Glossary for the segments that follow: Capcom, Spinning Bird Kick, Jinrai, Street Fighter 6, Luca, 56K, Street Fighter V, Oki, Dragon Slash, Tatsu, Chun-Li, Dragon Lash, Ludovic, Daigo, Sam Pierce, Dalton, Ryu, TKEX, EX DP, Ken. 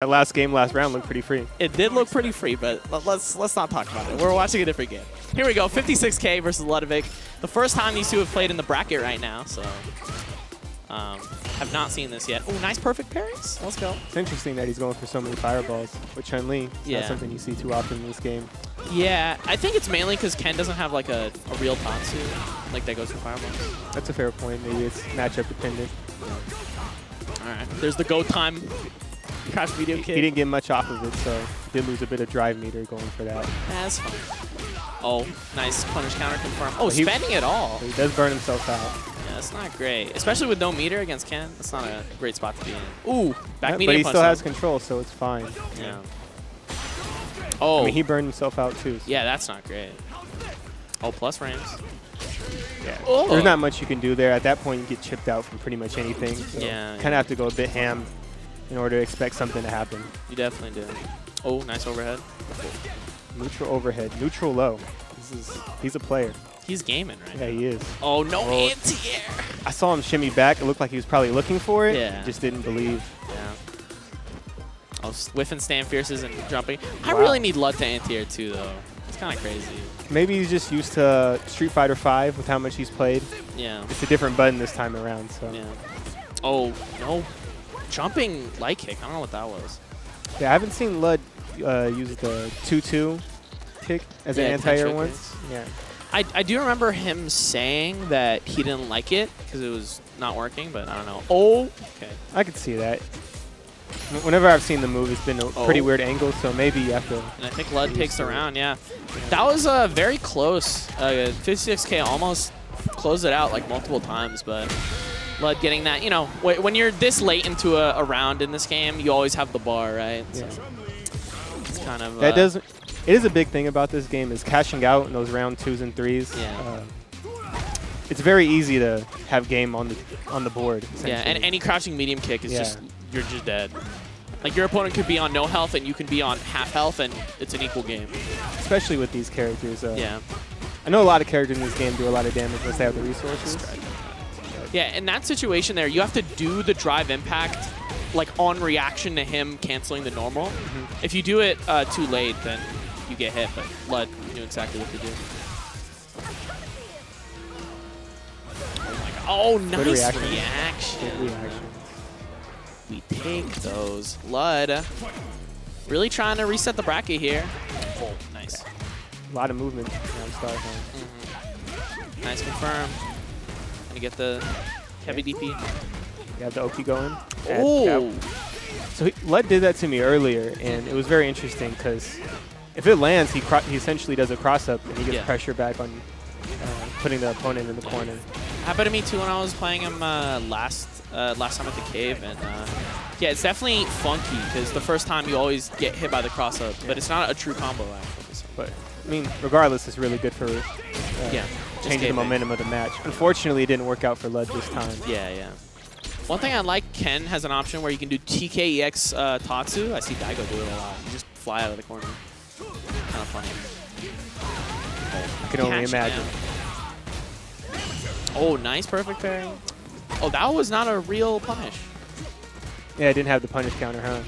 That last game, last round looked pretty free. It did look pretty free, but let's not talk about it. We're watching a different game. Here we go, 56K versus Ludovic. The first time these two have played in the bracket right now, so have not seen this yet. Oh, nice perfect parries. Let's go. It's interesting that he's going for so many fireballs with Chun-Li. It's not something you see too often in this game. Yeah, I think it's mainly because Ken doesn't have like a real Tatsu like that goes for fireballs. That's a fair point. Maybe it's matchup dependent. All right, there's the go time. Crash video kick. He didn't get much off of it, so did lose a bit of drive meter going for that. That's fine. Oh, nice punish counter confirm. Oh, spending it all. He does burn himself out. Yeah, that's not great. Especially with no meter against Ken. That's not a great spot to be in. Ooh, back meter punch. But he still has control, so it's fine. Yeah. Oh. I mean, he burned himself out, too. So. Yeah, that's not great. Oh, plus frames. Yeah. Oh. There's not much you can do there. At that point, you get chipped out from pretty much anything. So yeah. Kind of have to go a bit ham in order to expect something to happen. You definitely do. Oh, nice overhead. Neutral overhead. Neutral low. He's a player. He's gaming right now. Yeah, he is. Oh, no anti-air. I saw him shimmy back. It looked like he was probably looking for it. Yeah. Just didn't believe. Yeah. Oh, whiffing stand fierces and jumping. Wow. I really need Lud to anti-air too, though. It's kind of crazy. Maybe he's just used to Street Fighter V with how much he's played. Yeah. It's a different button this time around, so. Yeah. Oh, no. Jumping light kick. I don't know what that was. Yeah, I haven't seen Lud use the 2-2 kick as an anti-air once. Yeah. I do remember him saying that he didn't like it because it was not working, but I don't know. Oh, okay. I could see that. Whenever I've seen the move, it's been a pretty weird angle, so maybe you have to. And I think Lud picks around, yeah. That was very close. 56K almost closed it out like multiple times, but Lud getting that. You know, when you're this late into a round in this game, you always have the bar, right? Yeah. So it's kind of. That doesn't. It is a big thing about this game is cashing out in those round 2s and 3s. Yeah. It's very easy to have game on the board. Yeah, and any crouching medium kick is just you're just dead. Like your opponent could be on no health and you can be on half health and it's an equal game. Especially with these characters. Yeah. I know a lot of characters in this game do a lot of damage once they have the resources. Yeah, in that situation there, you have to do the drive impact like on reaction to him canceling the normal. Mm-hmm. If you do it too late, then you get hit, but Lud knew exactly what to do. Oh, my God. Oh, nice reaction. We take those. Lud really trying to reset the bracket here. Oh, nice. A lot of movement. Mm-hmm. Nice confirm. Gonna get the heavy DP. You have the Oki going. Oh. So Lud did that to me earlier, and it was very interesting because if it lands, he essentially does a cross-up, and he gets pressure back on putting the opponent in the corner. Happened to me, too, when I was playing him last time at the cave. And yeah, it's definitely funky, because the first time you always get hit by the cross-up, but it's not a true combo, actually. So. But, I mean, regardless, it's really good for changing the momentum of the match. Unfortunately, it didn't work out for Lud this time. Yeah, yeah. One thing I like, Ken has an option where you can do TKEX Tatsu. I see Daigo do it a lot. You just fly out of the corner. Kind of funny. I can only imagine. Oh, nice perfect parry. Oh, that was not a real punish. Yeah, I didn't have the punish counter, huh?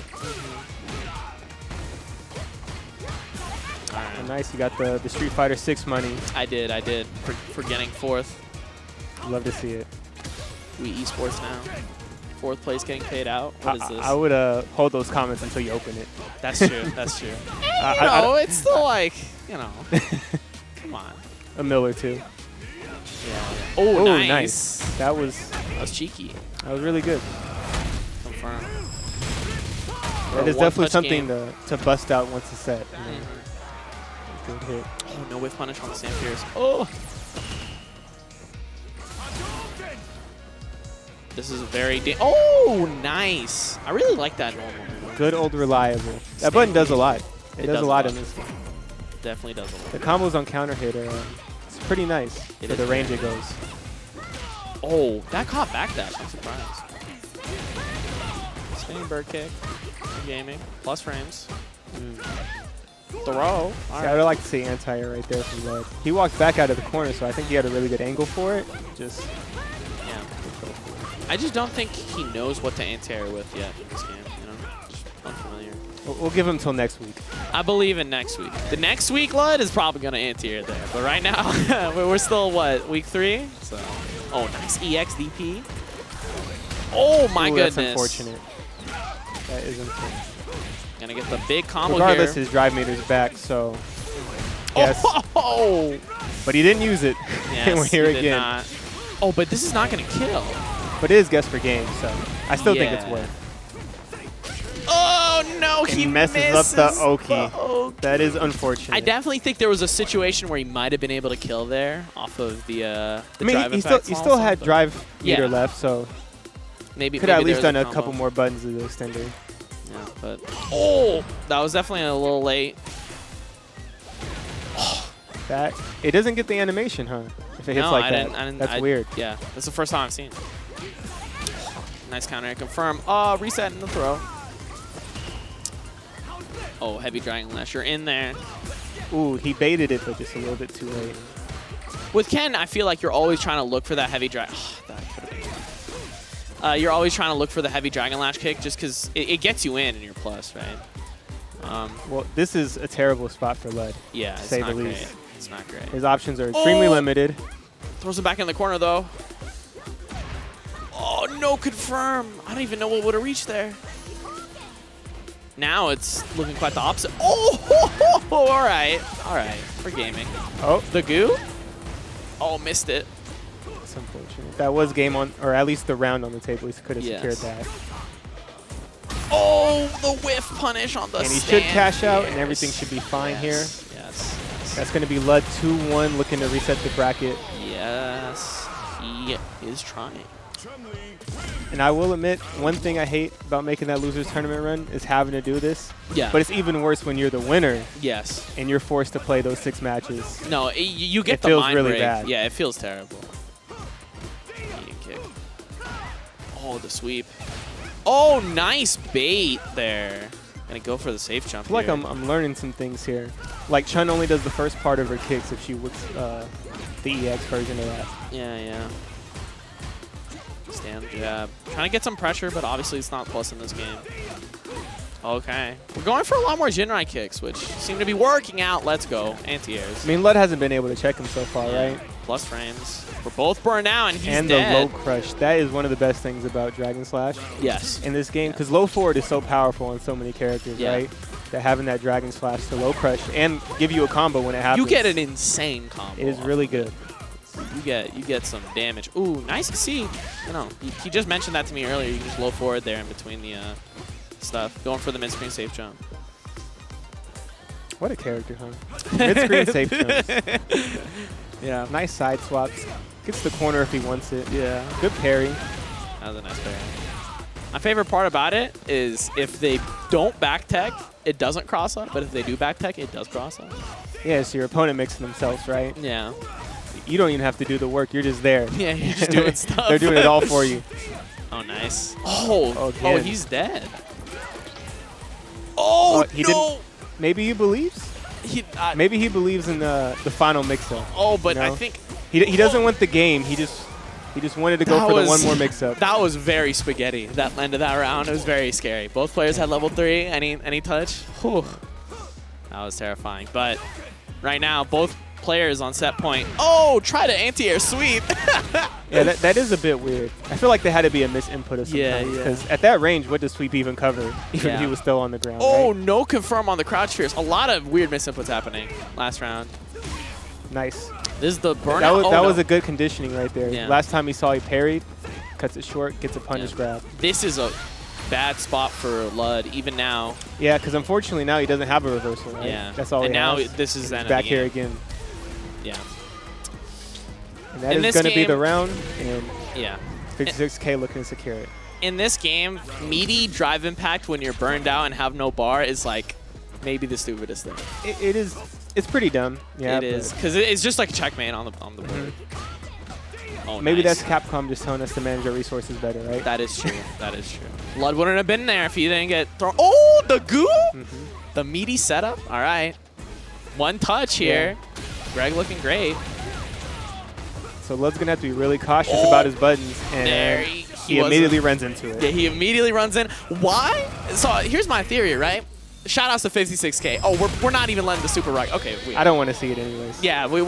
All right. Oh, nice, you got the Street Fighter 6 money. I did. For getting fourth. Love to see it. We esports now. Fourth place getting paid out. What is this? I would hold those comments until you open it. That's true. That's true. You know, it's still like, you know. Come on. A mill or two. Yeah. Oh, nice. That was cheeky. That was really good. Confirm. That is definitely something to bust out once it's set. You know. Good hit. Oh, no whiff punish on the Sam Pierce. Oh. This is very Oh, nice. I really like that normal. Good old reliable. That button does a lot. It does a lot in this game. Definitely does a lot. The combos on counter hit are it's pretty nice for the range it goes. Oh, that caught back that. I'm surprised. Spinning bird kick. Gaming. Plus frames. Throw. Right. I would like to see anti-air right there from Lud. He walked back out of the corner, so I think he had a really good angle for it. Just. I just don't think he knows what to anti-air with yet in this game, you know? Just unfamiliar. We'll give him till next week. I believe in next week. The next week, Lud, is probably going to anti-air there. But right now, we're still, what, week 3? So. Oh, nice. EX DP. Oh, my goodness. That's unfortunate. That is unfortunate. Gonna get the big combo regardless, here. His drive meter's back, so... Yes. Oh! But he didn't use it. Yes, and we're here he again. Not. Oh, but this is not gonna kill. But it is guess for game, so... I still think it's worth. Oh, no, he messes up the Oki. That is unfortunate. I definitely think there was a situation where he might have been able to kill there off of the drive. He still had drive meter left, so... Maybe could have at least done a couple more buttons of the extender. Yeah, but oh, that was definitely a little late. Oh. That it doesn't get the animation, huh? If it hits like that, that's weird. Yeah, that's the first time I've seen it. Nice counter, confirm. Oh, reset in the throw. Oh, heavy Dragon Lash, you're in there. Ooh, he baited it, but just a little bit too late. With Ken, I feel like you're always trying to look for that heavy Dragon. Oh, that could have been. You're always trying to look for the heavy Dragon Lash kick just because it gets you in and you're plus, right? Well, this is a terrible spot for Lud. Yeah, to say the least. It's not great. His options are extremely limited. Throws him back in the corner, though. Oh, no, confirm. I don't even know what would have reached there. Now it's looking quite the opposite. Oh, all right. All right. We're gaming. Oh, the goo? Oh, missed it. That's unfortunate. That was game on, or at least the round on the table. He could have secured that. Oh, the whiff punish on the stand. And he should cash out, and everything should be fine here. Yes. That's going to be Lud 2-1, looking to reset the bracket. Yes. He is trying. And I will admit, one thing I hate about making that loser's tournament run is having to do this. Yeah. But it's even worse when you're the winner. Yes. And you're forced to play those 6 matches. No, you get the mind break. It feels really bad. Yeah, it feels terrible. Kick. Oh, the sweep. Oh, nice bait there. Gonna go for the safe jump. I feel like I'm learning some things here. Like Chun only does the first part of her kicks if she whips the EX version of that. Yeah, yeah. Stand jab. Trying to get some pressure, but obviously it's not plus in this game. Okay. We're going for a lot more Jinrai kicks, which seem to be working out. Let's go. Anti-airs. I mean, Lud hasn't been able to check him so far, right? Plus frames. We're both burned out, and he's dead. The low crush. That is one of the best things about Dragon Slash. Yes. In this game, because low forward is so powerful on so many characters, right? That having that Dragon Slash to low crush and give you a combo when it happens. You get an insane combo. It is really good. You get some damage. Ooh, nice to see. You know, he just mentioned that to me earlier. You can just low forward there in between the stuff. Going for the mid-screen safe jump. What a character, huh? Mid-screen safe jumps. Yeah. Nice side swaps. Gets the corner if he wants it. Yeah. Good parry. That was a nice parry. My favorite part about it is if they don't back tech, it doesn't cross up. But if they do back tech, it does cross up. Yeah, so your opponent mixing themselves, right? Yeah. You don't even have to do the work. You're just there. Yeah, you're just doing stuff. They're doing it all for you. Oh, nice. Oh, he's dead. Oh, he no. Maybe he believes. Maybe he believes in the final mix-up. Oh, but I think he doesn't want the game. He just wanted to go for the one more mix-up. That was very spaghetti. That end of that round, it was very scary. Both players had level 3. Any touch. Whew. That was terrifying. But right now, both players on set point. Oh, try to anti-air sweep. Yeah, that is a bit weird. I feel like there had to be a misinput of some kind. Because at that range, what does sweep even cover? Even if he was still on the ground. Oh, right? No confirm on the crouch fierce. A lot of weird misinputs happening last round. Nice. This is the burnout. That was a good conditioning right there. Yeah. Last time he saw, he parried, cuts it short, gets a punish grab. This is a bad spot for Lud, even now. Yeah, because unfortunately now he doesn't have a reversal. Right? Yeah. That's all. And now this is back here again. Yeah. And that is going to be the round. And 56K looking to secure it. In this game, meaty drive impact when you're burned out and have no bar is like maybe the stupidest thing. It is. It's pretty dumb. Yeah. It is because it's just like checkmate on the board. Oh, maybe that's Capcom just telling us to manage our resources better, right? That is true. That is true. Lud wouldn't have been there if he didn't get thrown. Oh, the goo! The meaty setup. All right. One touch here. Yeah. Greg looking great. So Lud's going to have to be really cautious about his buttons. And there he immediately runs into it. Yeah, he immediately runs in. Why? So here's my theory, right? Shoutouts to 56K. Oh, we're not even letting the super rock. Okay, I don't want to see it anyways. Yeah, we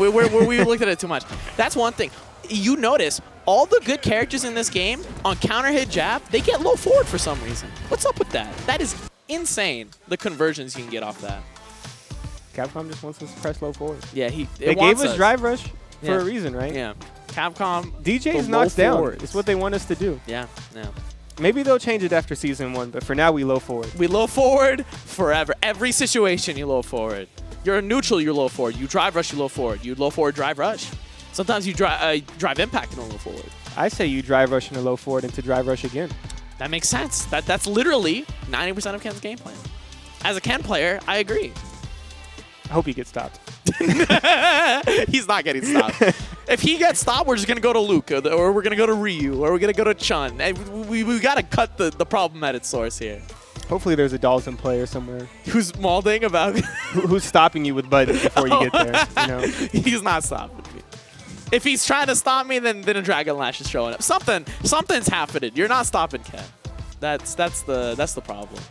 looked at it too much. That's one thing. You notice all the good characters in this game on counter hit jab, they get low forward for some reason. What's up with that? That is insane. The conversions you can get off that. Capcom just wants us to press low forward. Yeah, they gave us drive rush for a reason, right? Yeah. Capcom. DJs knocks down. It's what they want us to do. Yeah. Yeah. Maybe they'll change it after season one, but for now we low forward. We low forward forever. Every situation you low forward. You're a neutral, you low forward. You drive rush, you low forward. You low forward, drive rush. Sometimes you drive impact and a low forward. I say you drive rush and a low forward into drive rush again. That makes sense. That's literally 90% of Ken's game plan. As a Ken player, I agree. I hope he gets stopped. He's not getting stopped. If he gets stopped, we're just going to go to Luca, or we're going to go to Ryu, or we're going to go to Chun. And we got to cut the problem at its source here. Hopefully there's a Dalton player somewhere. Who's mauling about? Who's stopping you with buttons before you get there. You know? He's not stopping me. If he's trying to stop me, then a Dragon Lash is showing up. Something's happening. You're not stopping Ken. That's the problem.